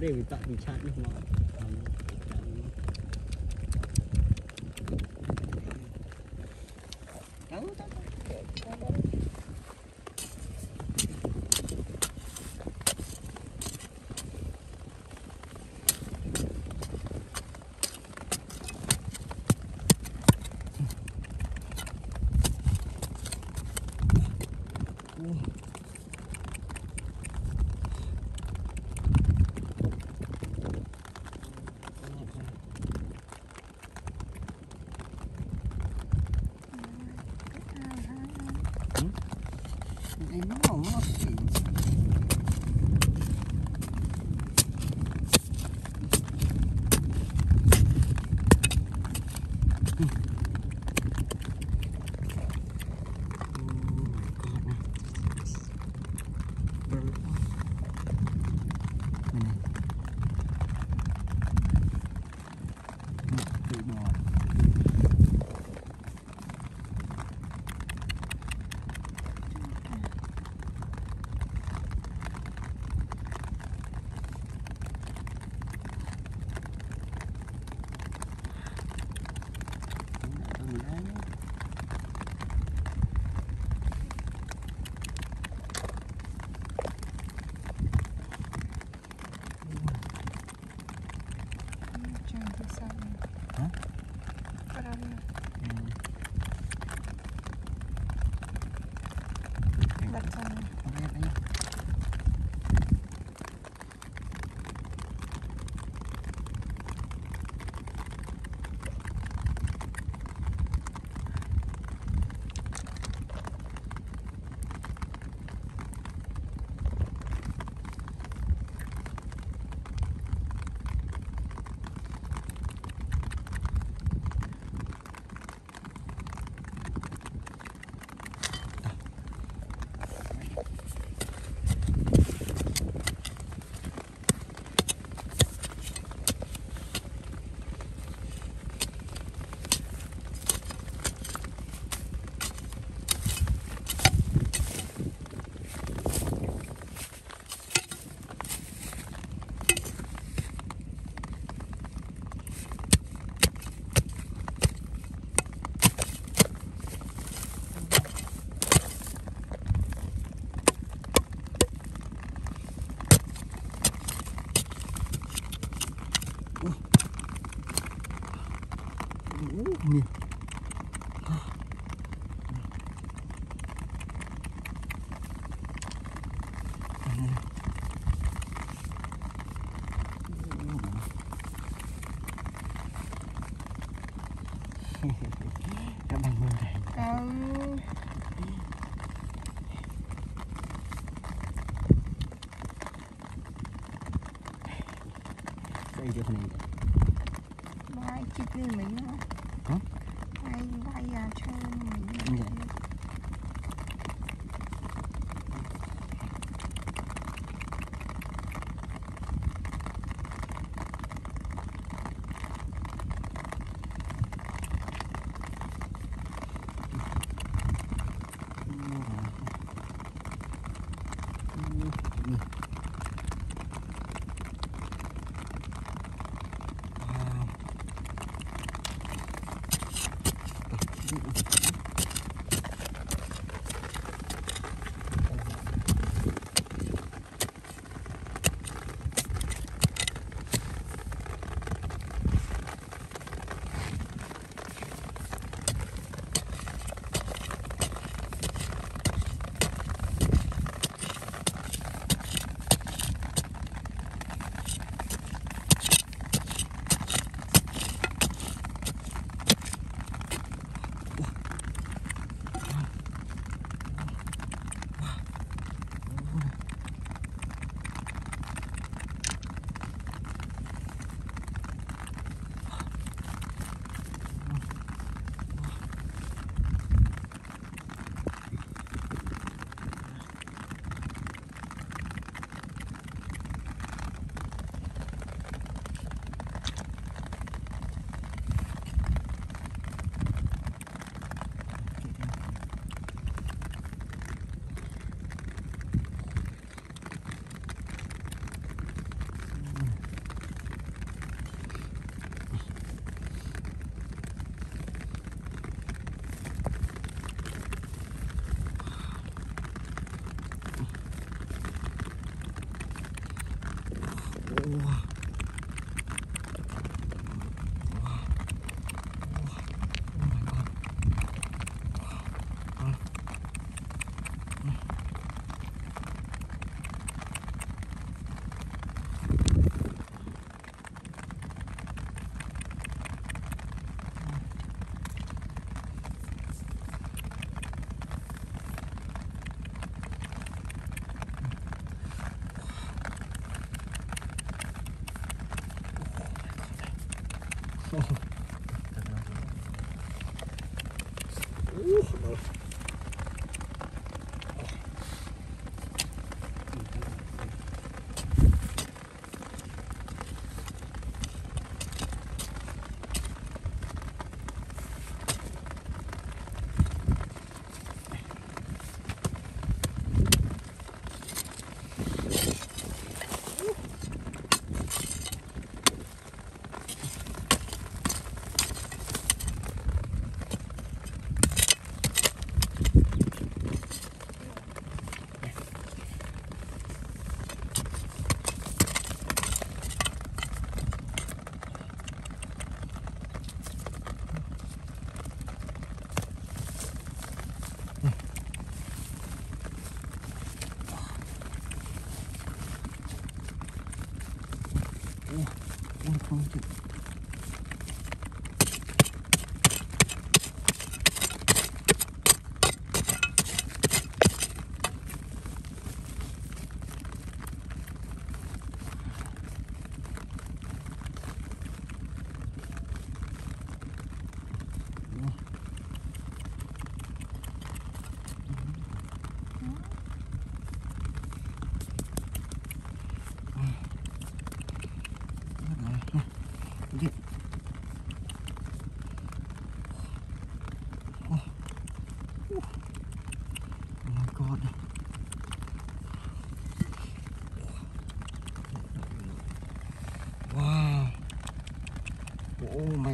Để mình tặng mình chát đi mà.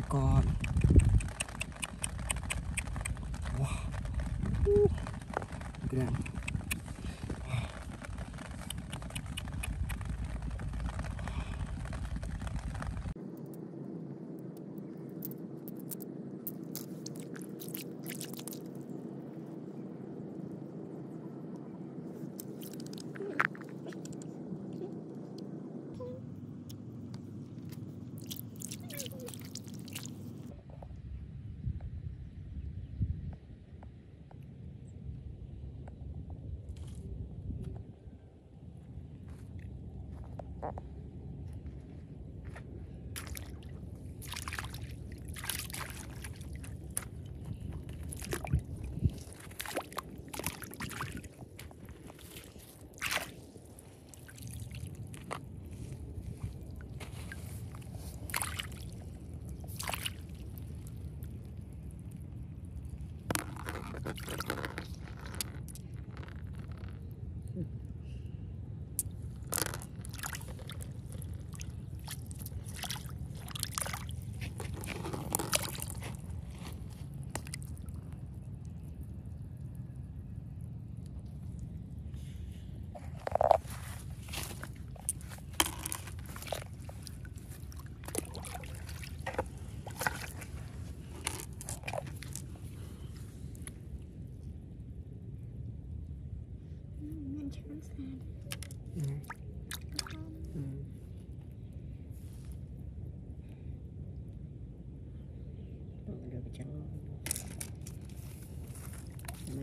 God. Wow. Look at that. Wow.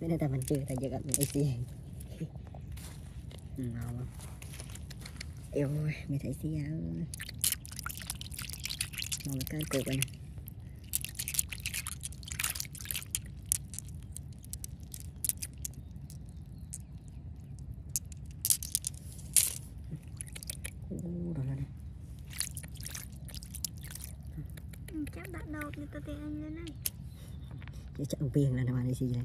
Nên ta mình chưa ta giờ gặp mình AC nào không yêu ơi mình thấy xí áo màu cái cục này đó là này chắc đã đâu người ta tiền anh lên này chứ chắc ông tiền là nào anh AC này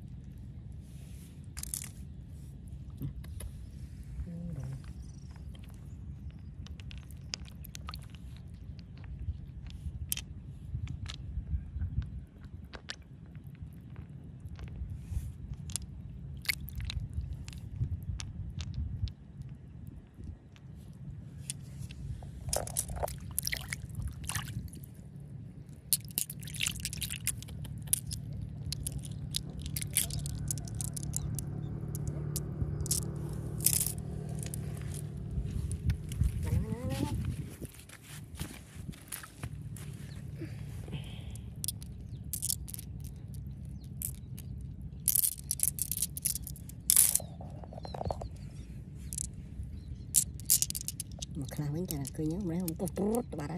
Mà khá bánh chả là cười nhớ, mấy hôm tốt tốt bà đây.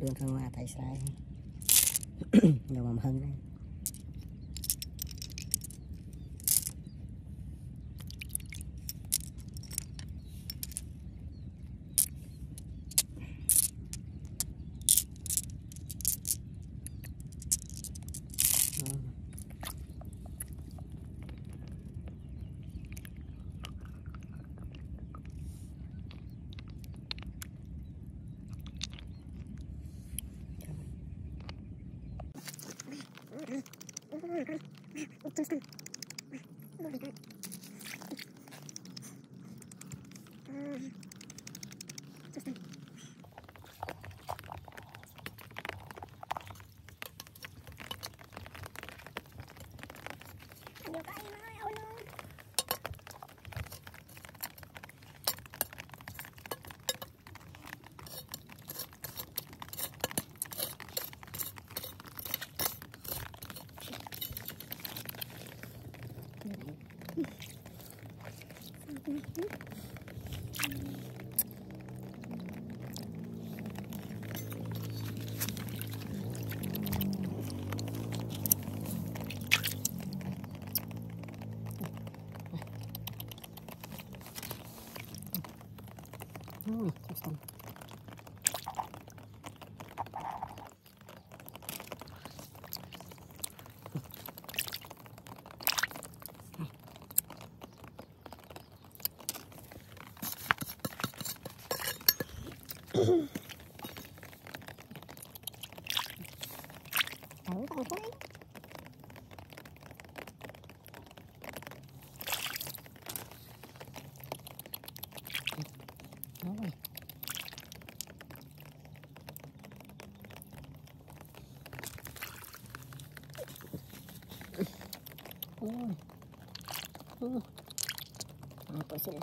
Đường thằng hòa thầy sai. Đầu bầm hơn đây. Apa sih?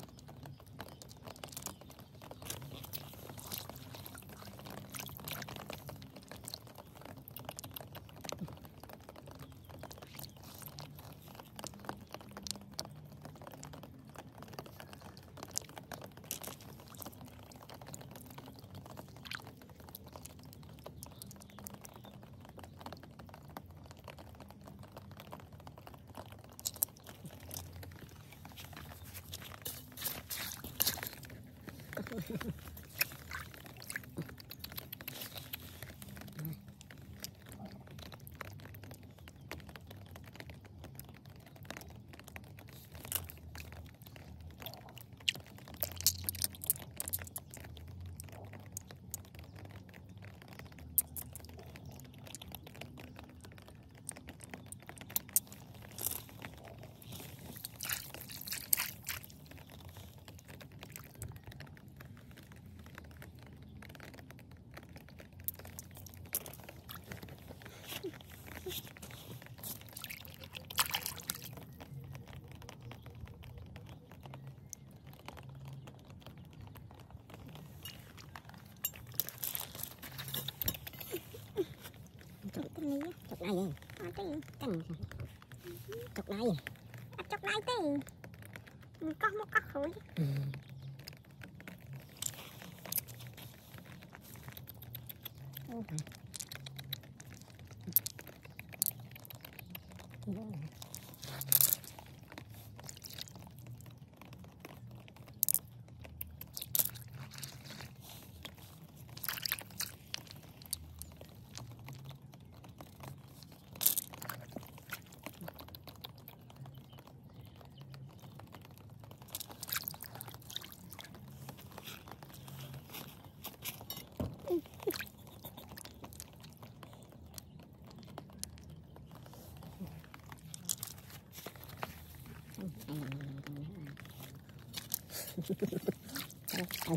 Chọc lại vậy? Chọc lại vậy? Chọc lại tí. Mình có một cắt khối.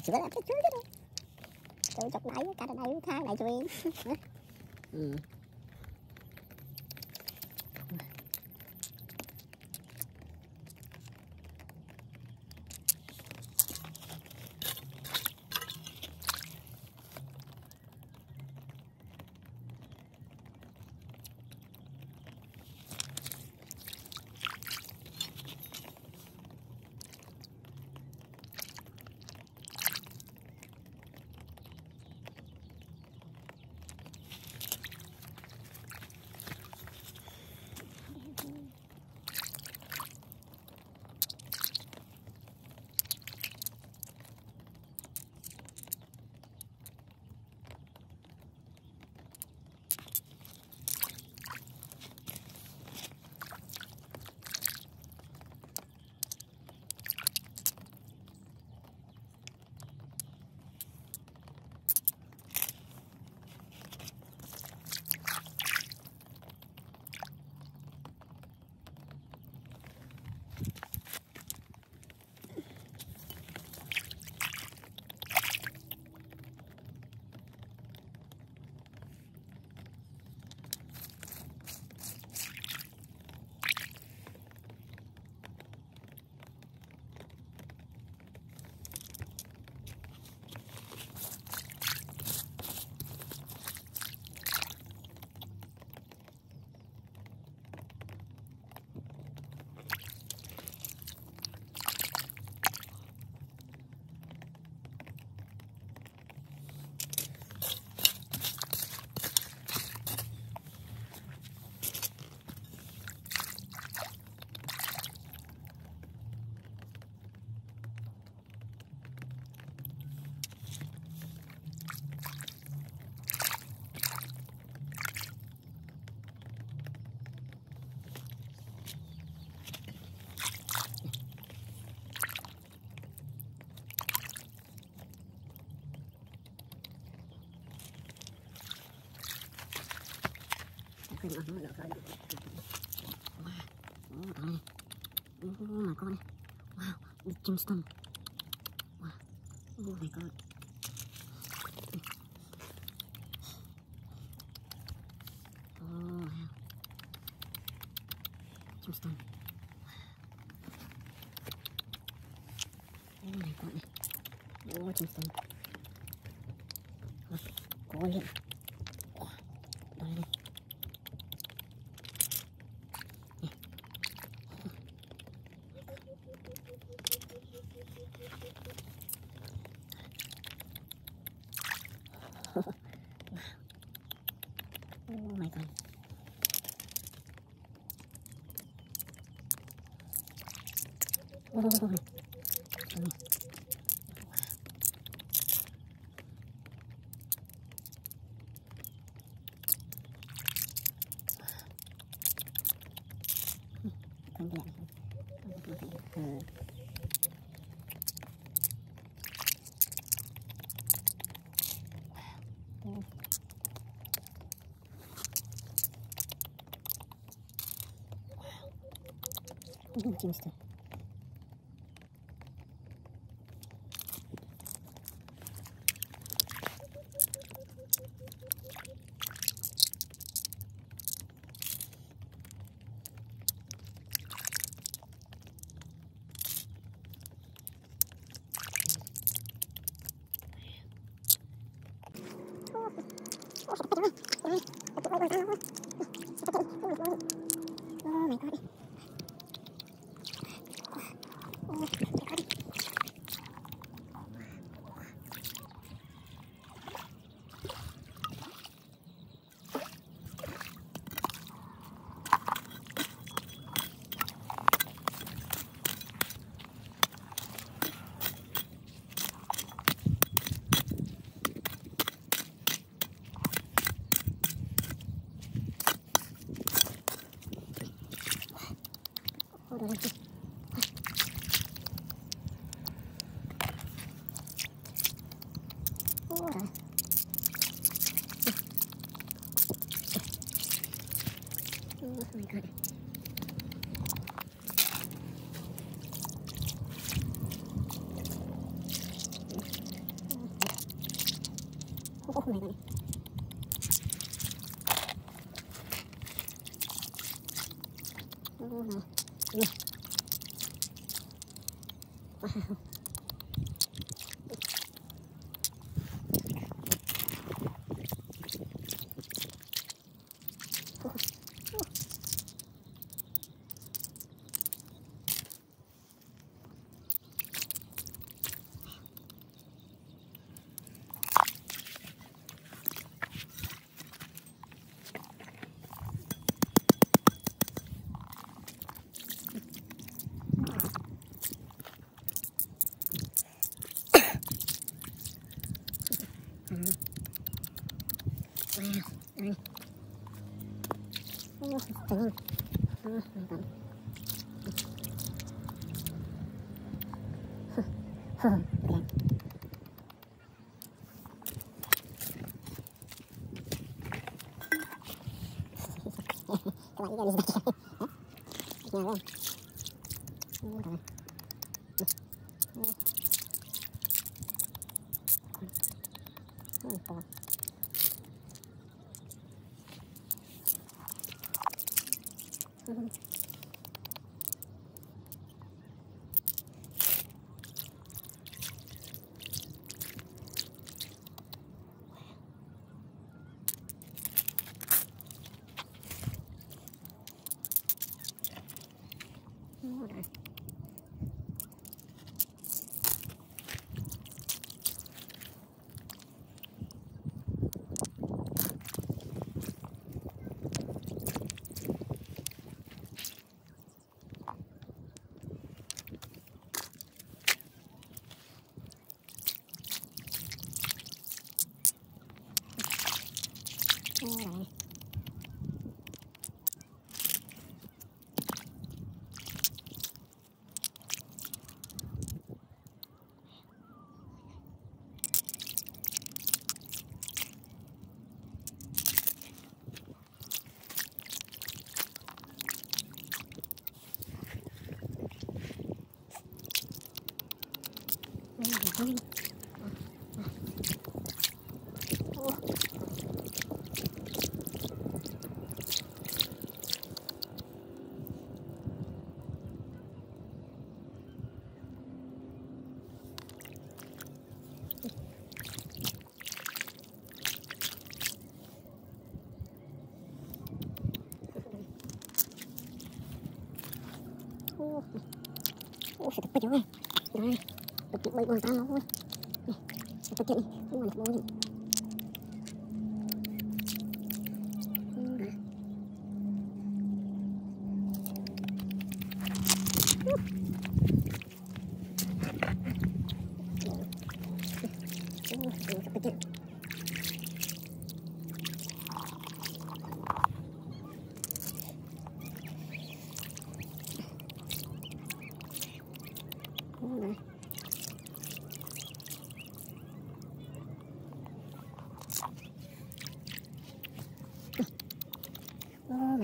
Sửa lại cái thứ đó đi. Tôi chọc lại cả đây thang lại chui. Oh my god. Wow, the gemstone. Wow. Oh my god. Oh wow. Gemstone. Oh my god. Oh gemstone. Look, golden. Wow. Oh my god. Oh my god. Oh my god. Wow. Phải tập rồi, rồi tập bơi bơi tao luôn, tập chuyện không còn tập bơi.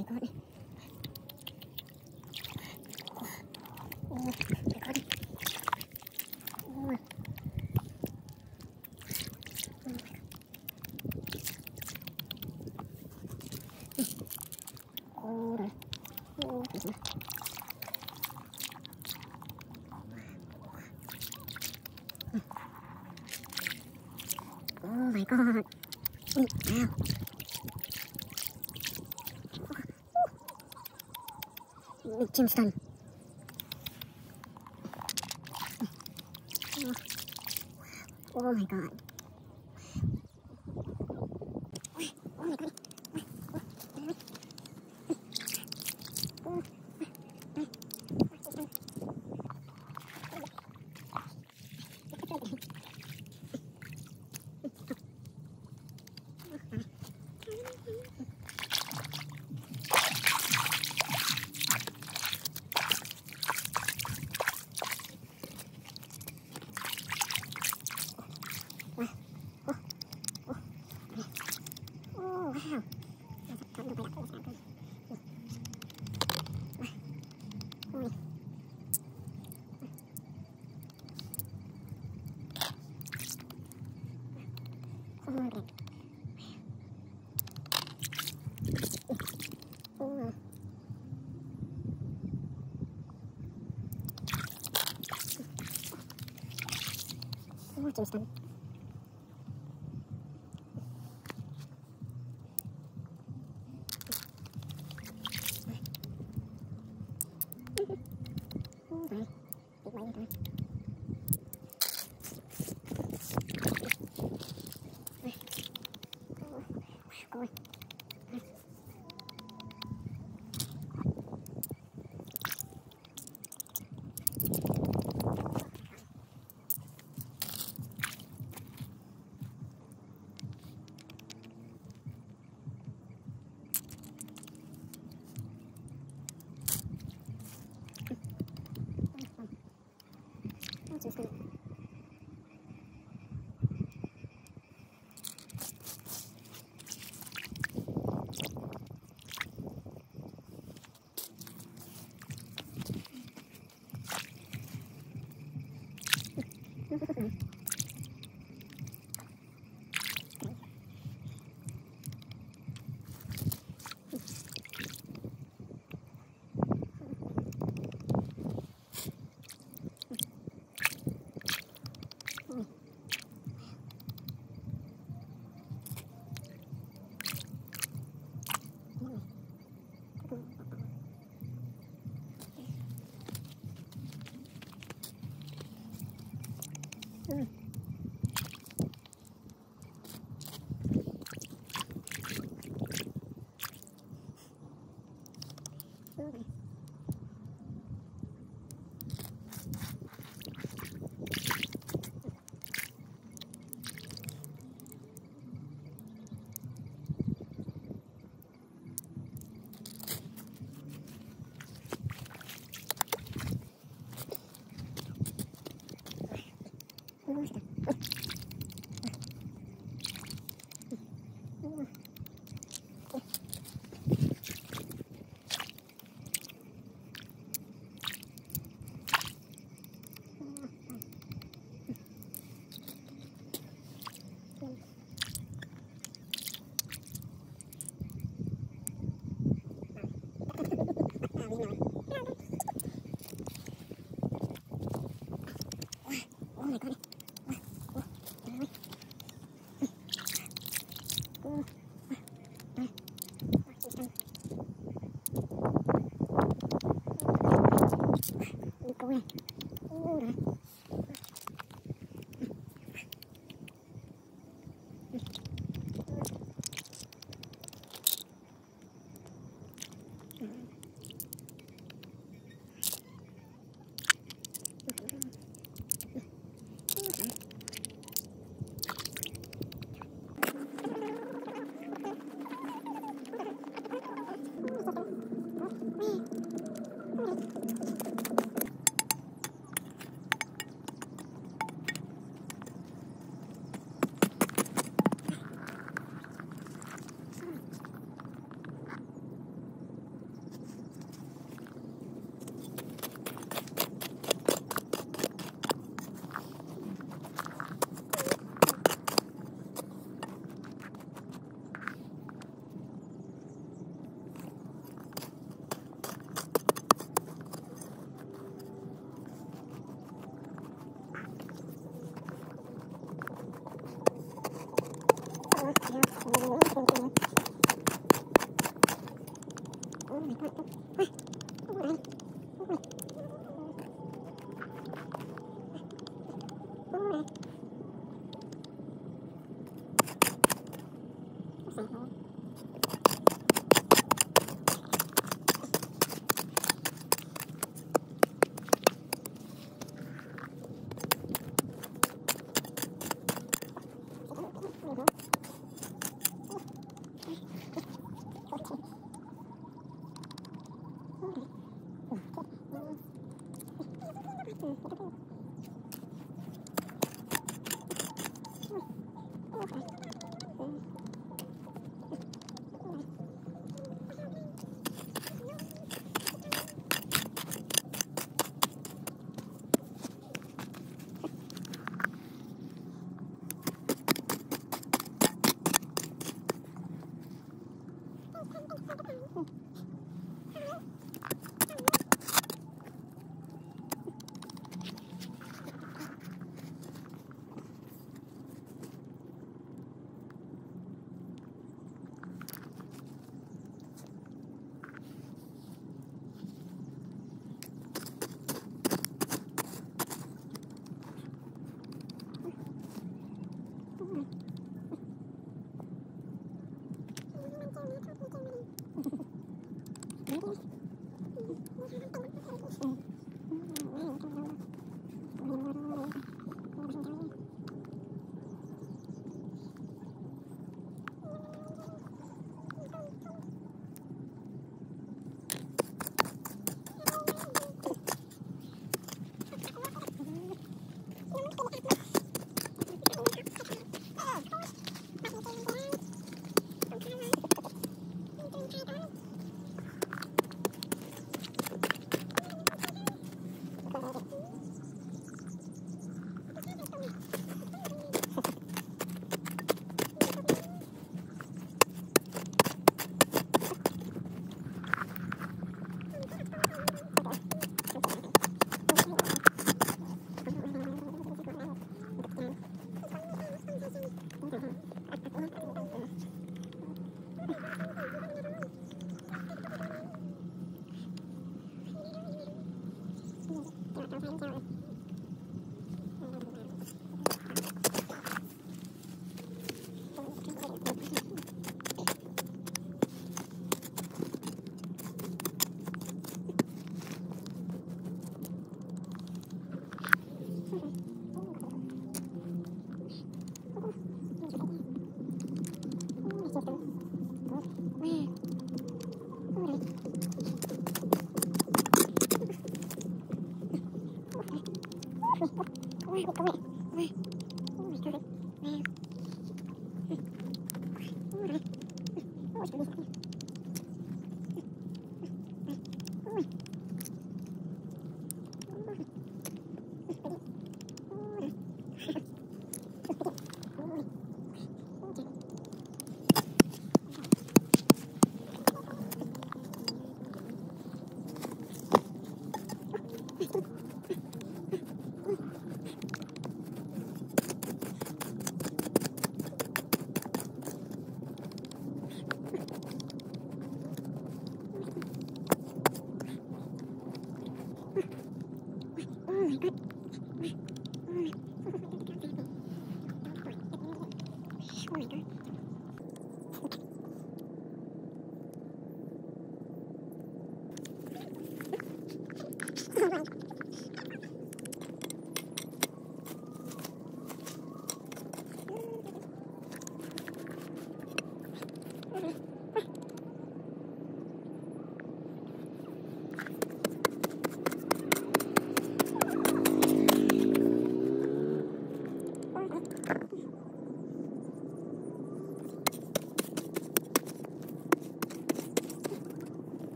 God. Wow. Chin stun. Oh my god. Wow.